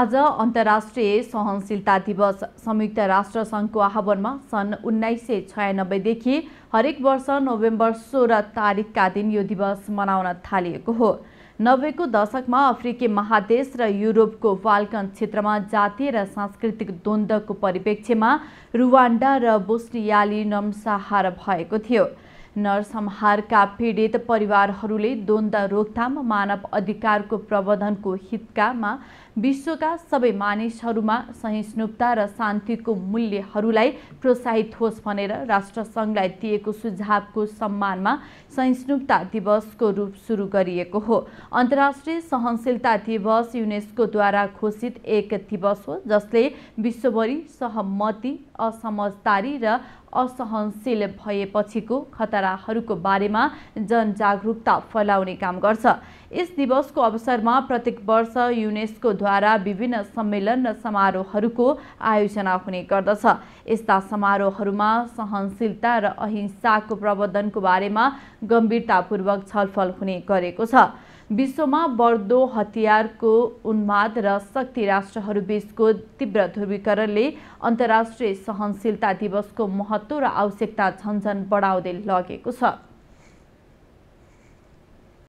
आज अन्तर्राष्ट्रिय सहनशीलता दिवस। संयुक्त राष्ट्र संघको आह्वानमा सन् 1996 देखि हरेक वर्ष नोभेम्बर 16 तारिखका दिन यो दिवस मनाउन थालिएको हो। 90 को दशकमा अफ्रिकी महादेश र युरोपको फाल्कन क्षेत्रमा जातीय र सांस्कृतिक द्वन्द्वको परिप्रेक्ष्यमा रुवान्डा र बोस्नियाली नरसंहार भएको थियो। नरसंहारका पीडित परिवारहरूले द्वन्द्व रोकथाम, मानव अधिकारको प्रवर्धनको हितकामा विश्वका सबै मानिसहरूमा सहिष्णुता र शान्तिको मूल्यहरूलाई प्रोत्साहित होस् भनेर राष्ट्रसङ्घलाई दिएको सुझावको सम्मानमा सहिष्णुता दिवसको रूप सुरु गरिएको हो। अन्तर्राष्ट्रिय सहनशीलता दिवस युनेस्कोद्वारा घोषित एक दिवस हो जसले विश्वभरि सहमति, असमझदारी र असहनशील भएपछिको खतराहरूको बारेमा जनजागरुकता फैलाउने काम गर्छ। यस दिवसको अवसरमा प्रत्येक वर्ष युनेस्को द्वारा विभिन्न सम्मेलन र समारोहहरूको आयोजना हुने गर्दछ। यस्ता समारोहहरूमा सहनशीलता र अहिंसाको प्रवर्धनको बारेमा गम्भीरतापूर्वक छलफल हुने गरेको छ। विश्वमा बढ्दो हतियारको उन्माद र शक्ति राष्ट्रहरूबीचको तीव्र ध्रुवीकरणले अन्तर्राष्ट्रिय सहनशीलता दिवसको महत्त्व र आवश्यकता झन्झन बढाउँदै लगेको छ।